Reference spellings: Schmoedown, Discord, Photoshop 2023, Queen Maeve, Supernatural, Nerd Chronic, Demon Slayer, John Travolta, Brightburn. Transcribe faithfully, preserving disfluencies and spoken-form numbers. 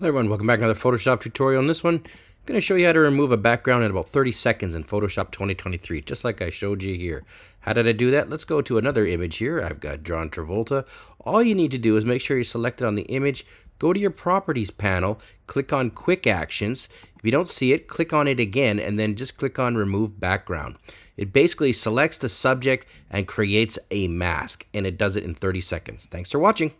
Hello everyone, welcome back to another Photoshop tutorial. On this one, I'm going to show you how to remove a background in about thirty seconds in Photoshop twenty twenty-three, just like I showed you here. How did I do that? Let's go to another image here. I've got John Travolta. All you need to do is make sure you're selected on the image, go to your Properties panel, click on Quick Actions. If you don't see it, click on it again, and then just click on Remove Background. It basically selects the subject and creates a mask, and it does it in thirty seconds. Thanks for watching.